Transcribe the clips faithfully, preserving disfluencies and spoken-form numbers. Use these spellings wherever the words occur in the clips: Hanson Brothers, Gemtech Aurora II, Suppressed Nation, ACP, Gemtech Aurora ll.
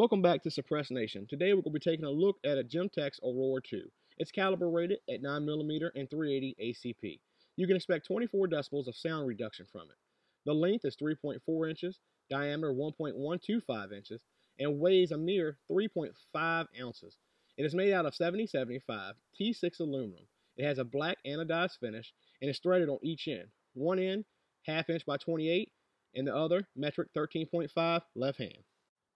Welcome back to Suppressed Nation. Today we're going to be taking a look at a Gemtech Aurora two. It's caliber rated at nine millimeter and three eighty A C P. You can expect twenty-four decibels of sound reduction from it. The length is three point four inches, diameter one point one two five inches, and weighs a mere three point five ounces. It is made out of seventy seventy-five T six aluminum. It has a black anodized finish and is threaded on each end. One end, half inch by twenty-eight, and the other, metric thirteen point five, left hand.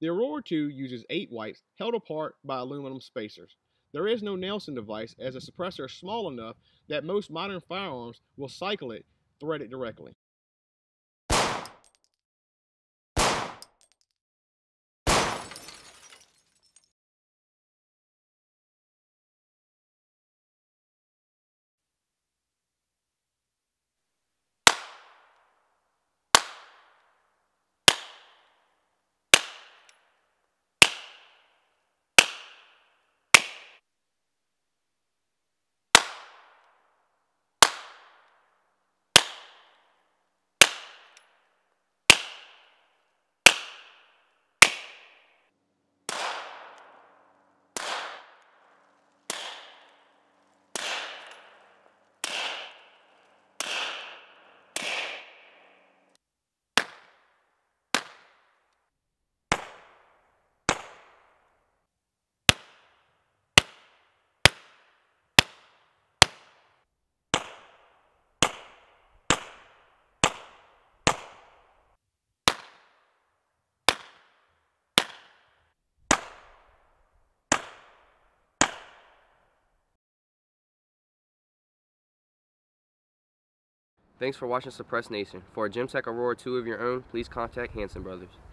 The Aurora two uses eight whites held apart by aluminum spacers. There is no Nelson device, as the suppressor is small enough that most modern firearms will cycle it, threaded directly. Thanks for watching Suppressed Nation. For a Gemtech Aurora two of your own, please contact Hanson Brothers.